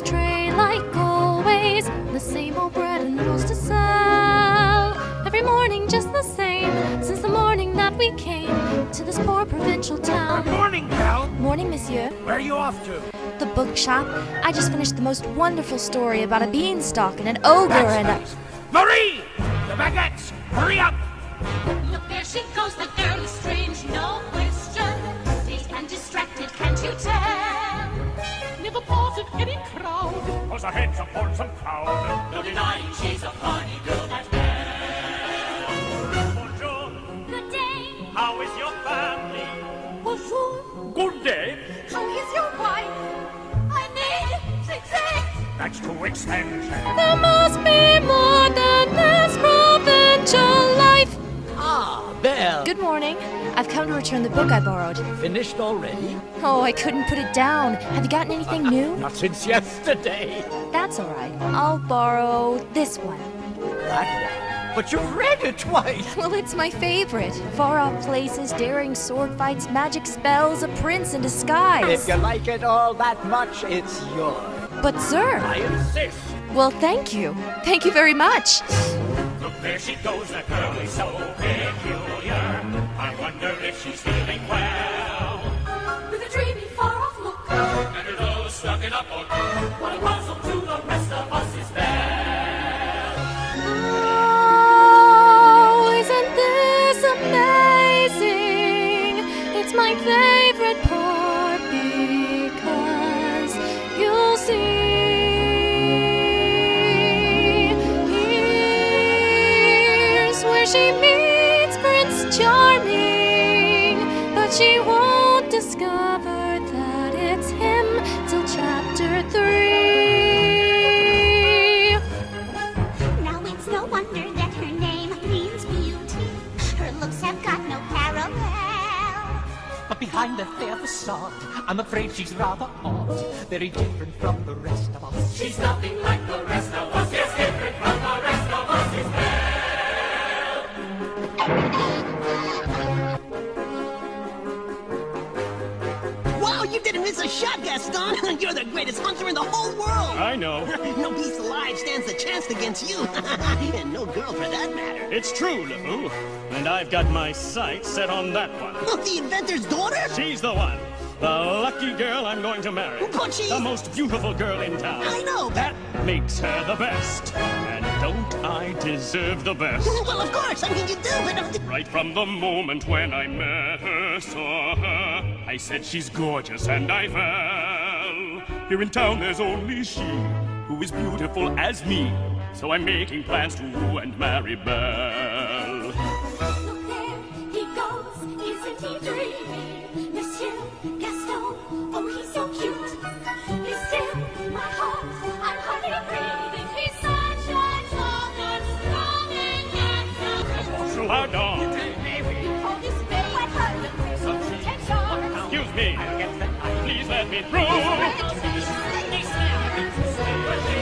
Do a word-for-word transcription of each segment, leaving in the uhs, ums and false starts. his tray like always. The same old bread and rolls to sell. Every morning just the same, since the morning that we came to this poor provincial town. Good morning, Belle. Morning, monsieur. Where are you off to? The bookshop. I just finished the most wonderful story about a beanstalk and an ogre. That's and nice. a... Marie! The baguettes! Hurry up! Look, there she goes, the girl is strange, no question. Dazed and distracted, can't you tell? Never pause at any crowd, pulls her heads upon some crowd. No denying she's a funny girl, that Belle. Bonjour. Good day. How is your family? Bonjour. Good day. How is your wife? I need six eggs. That's too expensive. There must be more than this provincial life. Ah, Belle. Good morning. I've come to return the book I borrowed. Finished already? Oh, I couldn't put it down. Have you gotten anything uh, new? Not since yesterday. That's all right. I'll borrow this one. What? But you've read it twice! Well, it's my favorite. Far-off places, daring sword fights, magic spells, a prince in disguise. If you like it all that much, it's yours. But, sir... I insist! Well, thank you. Thank you very much. Look, there she goes, that girl is so peculiar. I wonder if she's feeling well. With a dreamy, far-off look. And her nose stuck in a book. What a puzzle to the rest of us is there. My favorite part, because you'll see, here's where she meets Prince Charming, but she won't discover that it's him till chapter three. Now it's no wonder that her name means beauty, her looks have got no parallel. But behind the fair facade, I'm afraid she's rather odd. Very different from the rest of us. She's nothing like the rest of us. Yes, different from the rest of us is Belle. Wow, you didn't miss a shot, Gaston. You're the greatest hunter in the whole world. I know. No beast alive stands a chance against you. And no girl for that matter. It's true, Lebu. And I've got my sights set on that one. Look, the inventor's daughter? She's the one. The lucky girl I'm going to marry. But she's... the most beautiful girl in town. I know. That makes her the best. And don't I deserve the best? Well, of course. I mean, you do, but... I'm... Right from the moment when I met her, saw her, I said she's gorgeous and I fell. Here in town there's only she who is beautiful as me. So I'm making plans to woo and marry Belle. Look there, he goes, isn't he dreamy? Monsieur Gaston, oh he's so cute. He's still my heart, I'm hardly breathing. He's such a tall and strong and handsome. Pardon. You call this babe, I've heard of this potential. Excuse me, please let me through.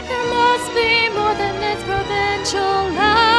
There must be more than this provincial life.